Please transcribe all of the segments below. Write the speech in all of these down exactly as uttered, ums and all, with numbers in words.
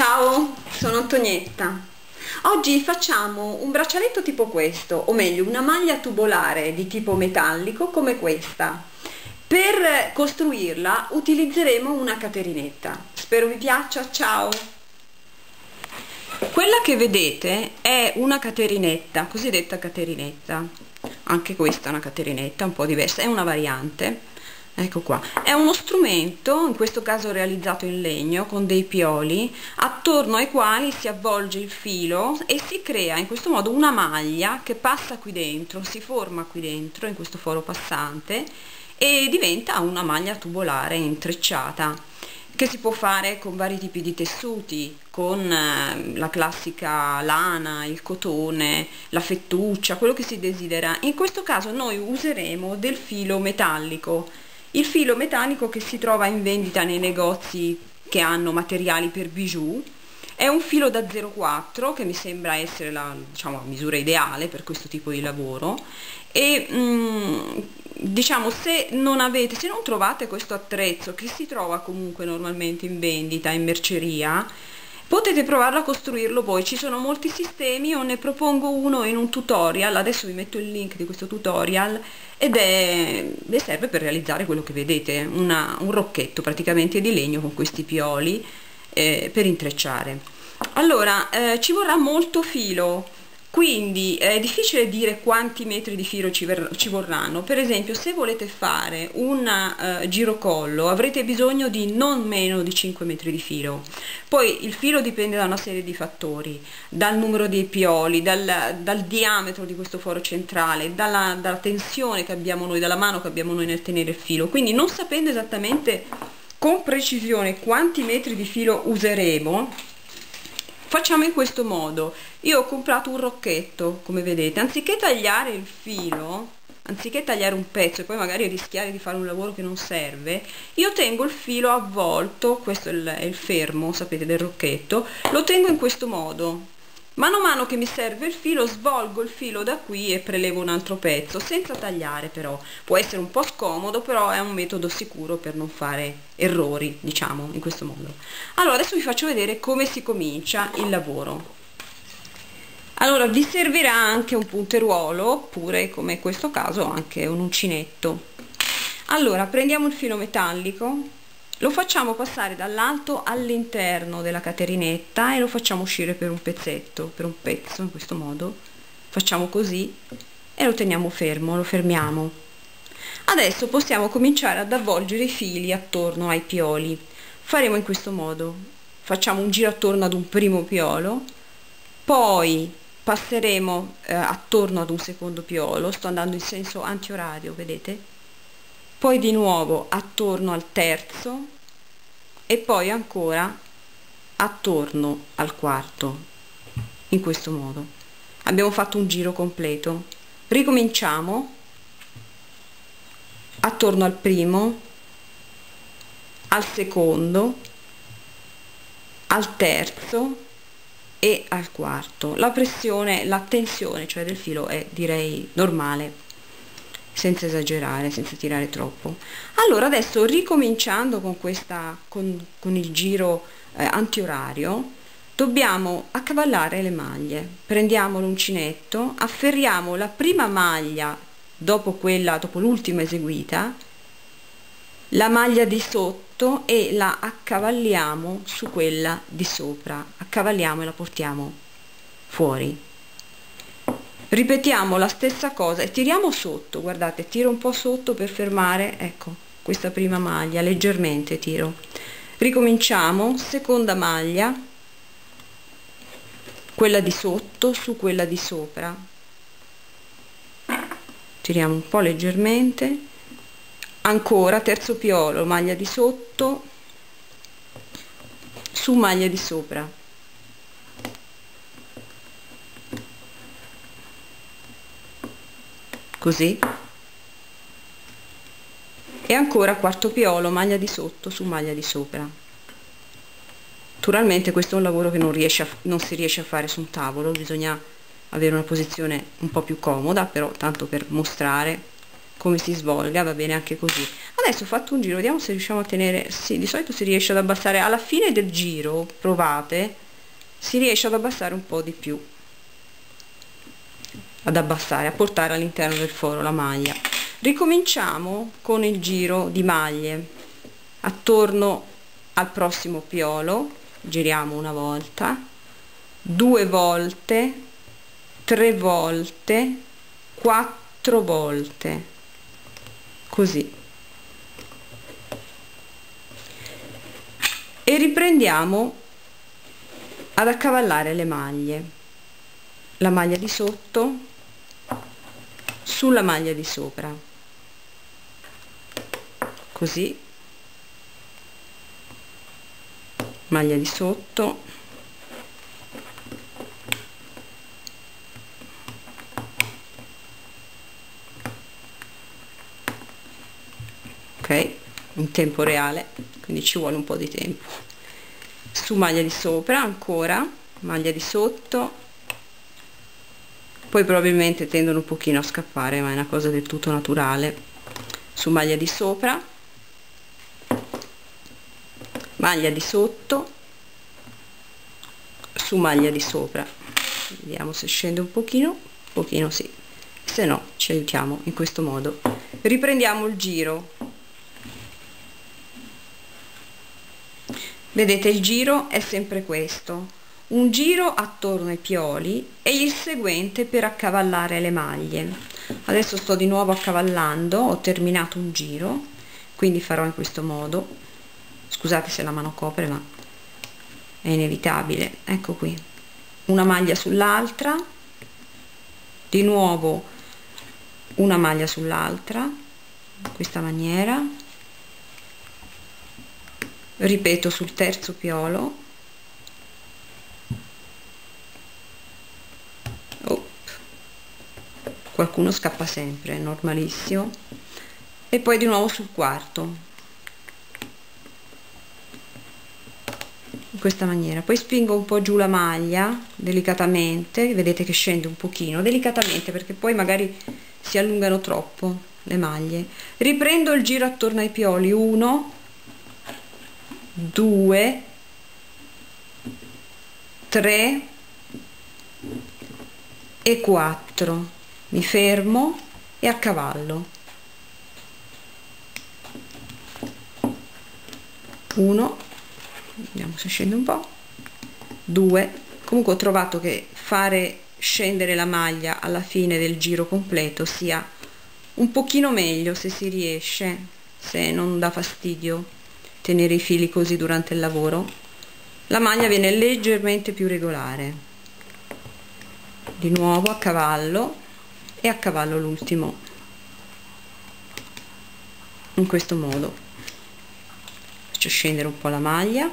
Ciao, sono Antonietta. Oggi facciamo un braccialetto tipo questo, o meglio una maglia tubolare di tipo metallico come questa. Per costruirla utilizzeremo una caterinetta. Spero vi piaccia, ciao! Quella che vedete è una caterinetta, cosiddetta caterinetta. Anche questa è una caterinetta, un po' diversa, è una variante. Ecco qua, è uno strumento, in questo caso realizzato in legno, con dei pioli attorno ai quali si avvolge il filo e si crea in questo modo una maglia che passa qui dentro, si forma qui dentro in questo foro passante e diventa una maglia tubolare intrecciata che si può fare con vari tipi di tessuti, con la classica lana, il cotone, la fettuccia, quello che si desidera. In questo caso noi useremo del filo metallico. Il filo metallico che si trova in vendita nei negozi che hanno materiali per bijou è un filo da zero virgola quattro che mi sembra essere la, diciamo, la misura ideale per questo tipo di lavoro e mm, diciamo se non avete, se non trovate questo attrezzo che si trova comunque normalmente in vendita, in merceria, potete provarlo a costruirlo voi. Ci sono molti sistemi, io ne propongo uno in un tutorial, adesso vi metto il link di questo tutorial, ed è, serve per realizzare quello che vedete, una, un rocchetto praticamente di legno con questi pioli eh, per intrecciare. Allora, eh, ci vorrà molto filo, quindi è difficile dire quanti metri di filo ci, ci vorranno. Per esempio, se volete fare un uh, girocollo avrete bisogno di non meno di cinque metri di filo. Poi il filo dipende da una serie di fattori, dal numero dei pioli, dal, dal diametro di questo foro centrale, dalla, dalla tensione che abbiamo noi, dalla mano che abbiamo noi nel tenere il filo. Quindi, non sapendo esattamente con precisione quanti metri di filo useremo, facciamo in questo modo. Io ho comprato un rocchetto, come vedete, anziché tagliare il filo, anziché tagliare un pezzo e poi magari rischiare di fare un lavoro che non serve, io tengo il filo avvolto, questo è il, è il fermo, sapete, del rocchetto, lo tengo in questo modo. Mano a mano che mi serve il filo svolgo il filo da qui e prelevo un altro pezzo senza tagliare. Però può essere un po' scomodo, però è un metodo sicuro per non fare errori, diciamo, in questo modo. Allora, adesso vi faccio vedere come si comincia il lavoro. Allora, vi servirà anche un punteruolo oppure, come in questo caso, anche un uncinetto. Allora, prendiamo il filo metallico, lo facciamo passare dall'alto all'interno della caterinetta e lo facciamo uscire per un pezzetto, per un pezzo, in questo modo. Facciamo così e lo teniamo fermo, lo fermiamo. Adesso possiamo cominciare ad avvolgere i fili attorno ai pioli. Faremo in questo modo, facciamo un giro attorno ad un primo piolo, poi passeremo eh, attorno ad un secondo piolo, sto andando in senso antiorario, vedete? Poi di nuovo attorno al terzo e poi ancora attorno al quarto. In questo modo abbiamo fatto un giro completo. Ricominciamo attorno al primo, al secondo, al terzo e al quarto. La pressione, la tensione, cioè del filo, è direi normale, senza esagerare, senza tirare troppo. Allora, adesso ricominciando con questa con, con il giro eh, antiorario, dobbiamo accavallare le maglie. Prendiamo l'uncinetto, afferriamo la prima maglia dopo quella, dopo l'ultima eseguita, la maglia di sotto, e la accavalliamo su quella di sopra, accavalliamo e la portiamo fuori. Ripetiamo la stessa cosa e tiriamo sotto, guardate, tiro un po' sotto per fermare, ecco, questa prima maglia, leggermente tiro. Ricominciamo, seconda maglia, quella di sotto su quella di sopra, tiriamo un po' leggermente, ancora terzo piolo, maglia di sotto su maglia di sopra. Così. E ancora quarto piolo, maglia di sotto su maglia di sopra. Naturalmente questo è un lavoro che non, riesce a, non si riesce a fare su un tavolo, bisogna avere una posizione un po' più comoda, però tanto per mostrare come si svolga va bene anche così. Adesso ho fatto un giro, vediamo se riusciamo a tenere, sì, di solito si riesce ad abbassare alla fine del giro, provate, si riesce ad abbassare un po' di più, ad abbassare, a portare all'interno del foro la maglia. Ricominciamo con il giro di maglie attorno al prossimo piolo, giriamo una volta, due volte, tre volte, quattro volte, così, e riprendiamo ad accavallare le maglie, la maglia di sotto sulla maglia di sopra, così, maglia di sotto, ok, in tempo reale, quindi ci vuole un po' di tempo, su maglia di sopra ancora, maglia di sotto, poi probabilmente tendono un pochino a scappare, ma è una cosa del tutto naturale, su maglia di sopra, maglia di sotto, su maglia di sopra, vediamo se scende un pochino, un pochino sì, se no ci aiutiamo in questo modo. Riprendiamo il giro, vedete il giro è sempre questo, un giro attorno ai pioli e il seguente per accavallare le maglie. Adesso sto di nuovo accavallando, ho terminato un giro, quindi farò in questo modo. Scusate se la mano copre, ma è inevitabile. Ecco qui, una maglia sull'altra, di nuovo una maglia sull'altra, in questa maniera, ripeto sul terzo piolo, oh, qualcuno scappa sempre, è normalissimo, e poi di nuovo sul quarto, in questa maniera, poi spingo un po' giù la maglia delicatamente, vedete che scende un pochino, delicatamente, perché poi magari si allungano troppo le maglie. Riprendo il giro attorno ai pioli, uno due tre e quattro, mi fermo e accavallo, uno, vediamo se scende un po', due, comunque ho trovato che fare scendere la maglia alla fine del giro completo sia un pochino meglio se si riesce, se non dà fastidio tenere i fili così durante il lavoro, la maglia viene leggermente più regolare. Di nuovo accavallo e accavallo l'ultimo, in questo modo faccio scendere un po' la maglia,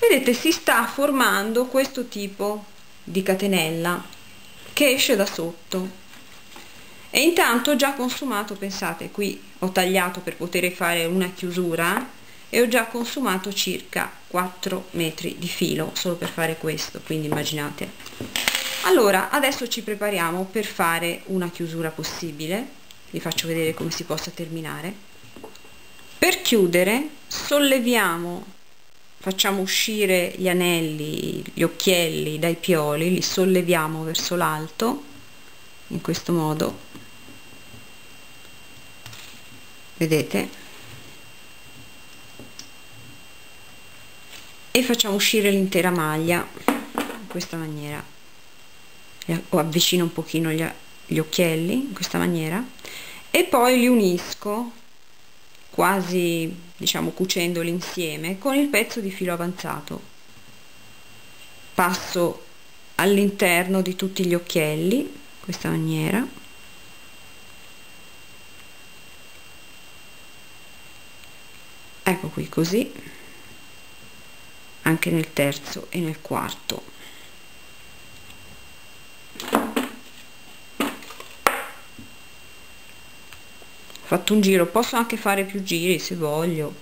vedete si sta formando questo tipo di catenella che esce da sotto, e intanto ho già consumato, pensate, qui ho tagliato per poter fare una chiusura e ho già consumato circa quattro metri di filo solo per fare questo, quindi immaginate. Allora adesso ci prepariamo per fare una chiusura possibile, vi faccio vedere come si possa terminare. Per chiudere solleviamo, facciamo uscire gli anelli, gli occhielli dai pioli, li solleviamo verso l'alto, in questo modo, vedete, e facciamo uscire l'intera maglia, in questa maniera, o avvicino un pochino gli, gli occhielli, in questa maniera, e poi li unisco, quasi diciamo cucendoli insieme con il pezzo di filo avanzato, passo all'interno di tutti gli occhielli in questa maniera, ecco qui, così anche nel terzo e nel quarto, fatto un giro, posso anche fare più giri se voglio,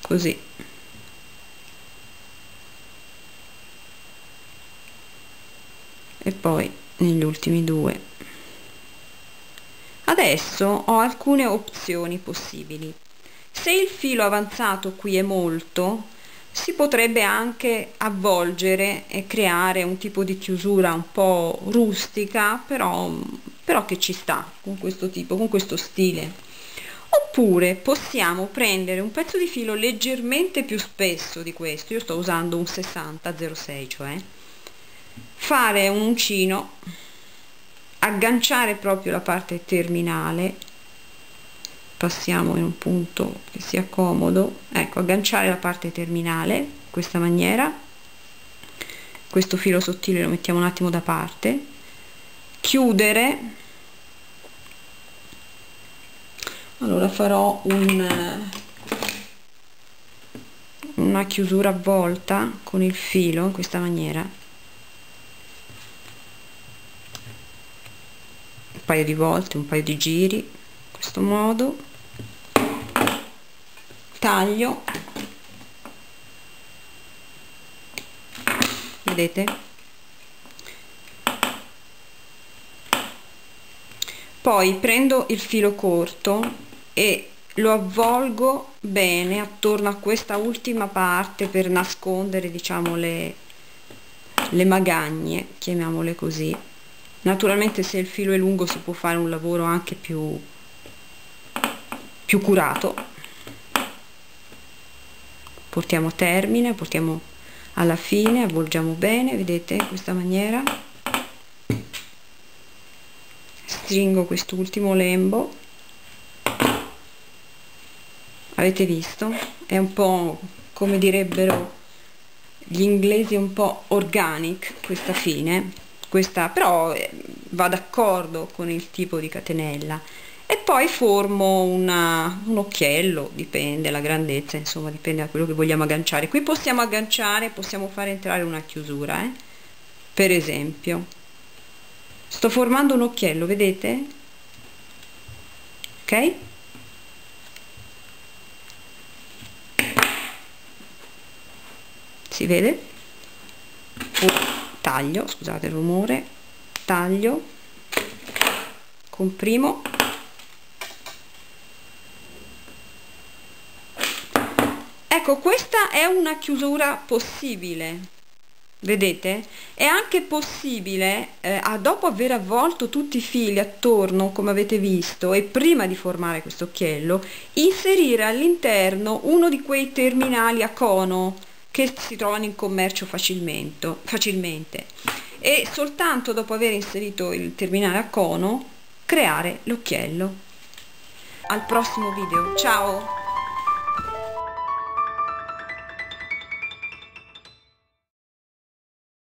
così, e poi negli ultimi due. Adesso ho alcune opzioni possibili. Se il filo avanzato qui è molto, si potrebbe anche avvolgere e creare un tipo di chiusura un po' rustica, però, però che ci sta con questo tipo, con questo stile. Oppure possiamo prendere un pezzo di filo leggermente più spesso di questo, io sto usando un sessanta zero sei, cioè fare un uncino, agganciare proprio la parte terminale, passiamo in un punto che sia comodo, ecco, agganciare la parte terminale in questa maniera, questo filo sottile lo mettiamo un attimo da parte, chiudere. Allora farò un, una chiusura avvolta con il filo in questa maniera, un paio di volte, un paio di giri, in questo modo, taglio, vedete? Poi prendo il filo corto e lo avvolgo bene attorno a questa ultima parte per nascondere, diciamo, le, le magagne, chiamiamole così. Naturalmente se il filo è lungo si può fare un lavoro anche più, più curato. Portiamo a termine, portiamo alla fine, avvolgiamo bene, vedete, in questa maniera. Stringo quest'ultimo lembo. Avete visto? È un po', come direbbero gli inglesi, un po' organic questa fine, questa però va d'accordo con il tipo di catenella. E poi formo una, un occhiello, dipende la grandezza, insomma dipende da quello che vogliamo agganciare. Qui possiamo agganciare, possiamo fare entrare una chiusura, eh? Per esempio sto formando un occhiello, vedete? Ok? Si vede? Taglio, scusate il rumore, taglio, comprimo, ecco, questa è una chiusura possibile, vedete? È anche possibile, eh, dopo aver avvolto tutti i fili attorno come avete visto e prima di formare questo occhiello, inserire all'interno uno di quei terminali a cono che si trovano in commercio facilmente, facilmente e soltanto dopo aver inserito il terminale a cono creare l'occhiello. Al prossimo video, ciao!